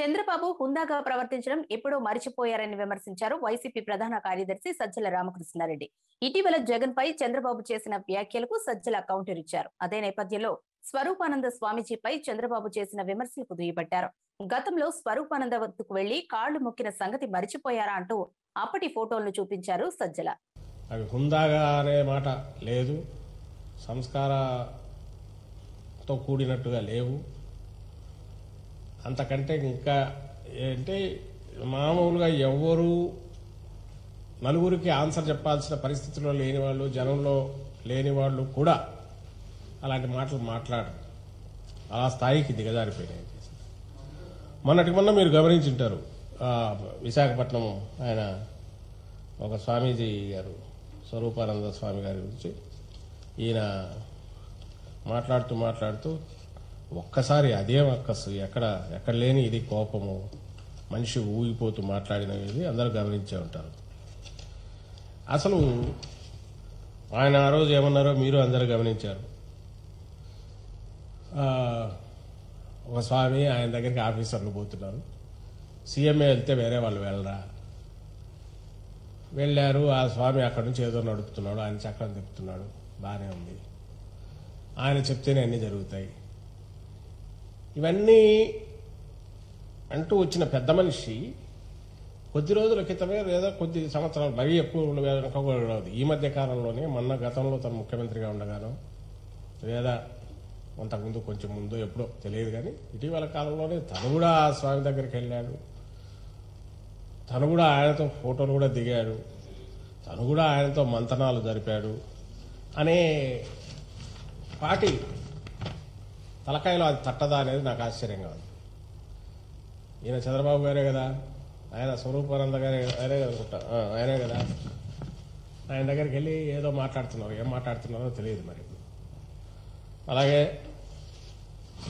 చంద్రబాబు హుందాగా ప్రవర్తించడం ఎప్పుడో మరిచిపోయారని విమర్శించారు వైసీపీ ప్రధాన కార్యదర్శి సజ్జల రామకృష్ణారెడ్డి। ఇటీవల జగన్ పై చంద్రబాబు చేసిన వ్యాఖ్యలకు సజ్జల కౌంటర్ ఇచ్చారు। అదే నేపథ్యంలో స్వరూపానంద స్వామిజీపై చంద్రబాబు చేసిన విమర్శలకు దుయ్యబట్టారు। గతంలో స్వరూపానంద వద్దకు వెళ్లి కాళ్ళు మొక్కిన సంగతి మరిచిపోయారా అంటూ అప్పటి ఫోటోలను చూపించారు సజ్జల। అవి హుందాగా అనే మాట లేదు, సంస్కారంతో కూడినట్టుగా లేవు, అంతకంటే ఇంకా అంటే మామూలుగా ఎవ్వరూ నలుగురికి ఆన్సర్ చెప్పాల్సిన పరిస్థితుల్లో లేని వాళ్ళు, జనంలో లేని వాళ్ళు కూడా అలాంటి మాటలు మాట్లాడరు, అలా స్థాయికి దిగజారిపోయినాయి। మొన్నటి మొన్న మీరు గమనించుంటారు, విశాఖపట్నం ఆయన ఒక స్వామీజీ గారు, స్వరూపానంద స్వామి గారి గురించి ఈయన మాట్లాడుతూ మాట్లాడుతూ ఒక్కసారి అదే అక్కసు ఎక్కడ లేని ఇది కోపము, మనిషి ఊగిపోతూ మాట్లాడినది అందరూ గమనించే ఉంటారు। అసలు ఆయన ఆ రోజు ఏమన్నారో మీరు అందరూ గమనించారు। ఒక స్వామి ఆయన దగ్గరికి ఆఫీసర్లు పోతున్నారు, సీఎంఏ వెళ్తే వేరే వాళ్ళు వెళ్ళారు, ఆ స్వామి అక్కడి నుంచి ఏదో నడుపుతున్నాడు, ఆయన చక్రం తిప్పుతున్నాడు, బాగానే ఉంది, ఆయన చెప్తేనే అన్నీ జరుగుతాయి, ఇవన్నీ అంటూ వచ్చిన పెద్ద మనిషి కొద్ది రోజుల క్రితమే లేదా కొద్ది సంవత్సరాలు, మరీ ఎక్కువ ఈ మధ్య కాలంలోనే, మొన్న గతంలో తను ముఖ్యమంత్రిగా ఉండగాను లేదా అంతకుముందు కొంచెం ముందు ఎప్పుడో తెలియదు కానీ ఇటీవల కాలంలోనే తను కూడా ఆ స్వామి దగ్గరికి వెళ్ళాడు, తను కూడా ఆయనతో ఫోటోలు కూడా దిగాడు, తను కూడా ఆయనతో మంతనాలు జరిపాడు అనే పాటి తలకాయలో అది తట్టదా అనేది నాకు ఆశ్చర్యంగా ఉంది। ఈయన చంద్రబాబు గారే కదా, ఆయన స్వరూపానంద గారే ఆయనే అనుకుంటా, ఆయనే కదా, ఆయన దగ్గరికి వెళ్ళి ఏదో మాట్లాడుతున్నారు, ఏం మాట్లాడుతున్నారో తెలియదు మరి। అలాగే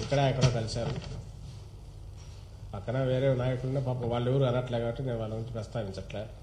ఇక్కడ ఎక్కడో కలిశారు, పక్కన వేరే నాయకులున్నా, పాపం వాళ్ళెవరు అనట్లే కాబట్టి నేను వాళ్ళ గురించి ప్రస్తావించట్లే।